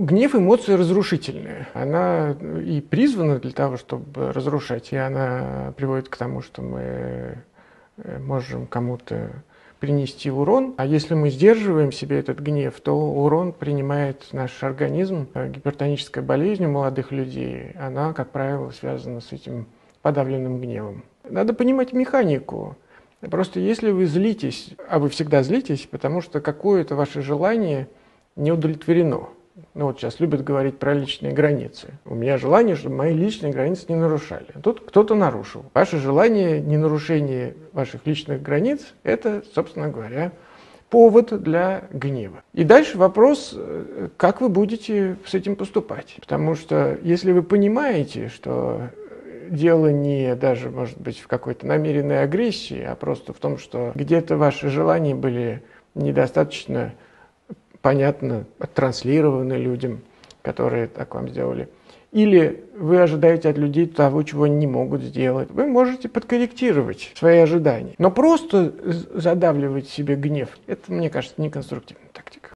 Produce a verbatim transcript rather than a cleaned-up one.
Гнев – эмоция разрушительная. Она и призвана для того, чтобы разрушать, и она приводит к тому, что мы можем кому-то принести урон. А если мы сдерживаем себе этот гнев, то урон принимает наш организм. Гипертоническая болезнь у молодых людей, она, как правило, связана с этим подавленным гневом. Надо понимать механику. Просто если вы злитесь, а вы всегда злитесь, потому что какое-то ваше желание не удовлетворено. Ну вот сейчас любят говорить про личные границы. У меня желание, чтобы мои личные границы не нарушали. Тут кто-то нарушил. Ваше желание ненарушения ваших личных границ – это, собственно говоря, повод для гнева. И дальше вопрос, как вы будете с этим поступать. Потому что если вы понимаете, что дело не даже, может быть, в какой-то намеренной агрессии, а просто в том, что где-то ваши желания были недостаточно понятно оттранслированы людям, которые так вам сделали, или вы ожидаете от людей того, чего они не могут сделать, вы можете подкорректировать свои ожидания. Но просто задавливать себе гнев – это, мне кажется, неконструктивно.